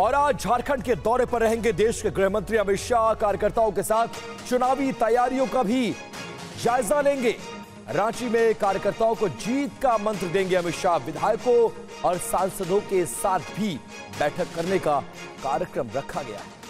और आज झारखंड के दौरे पर रहेंगे देश के गृह मंत्री अमित शाह। कार्यकर्ताओं के साथ चुनावी तैयारियों का भी जायजा लेंगे। रांची में कार्यकर्ताओं को जीत का मंत्र देंगे अमित शाह। विधायकों और सांसदों के साथ भी बैठक करने का कार्यक्रम रखा गया है।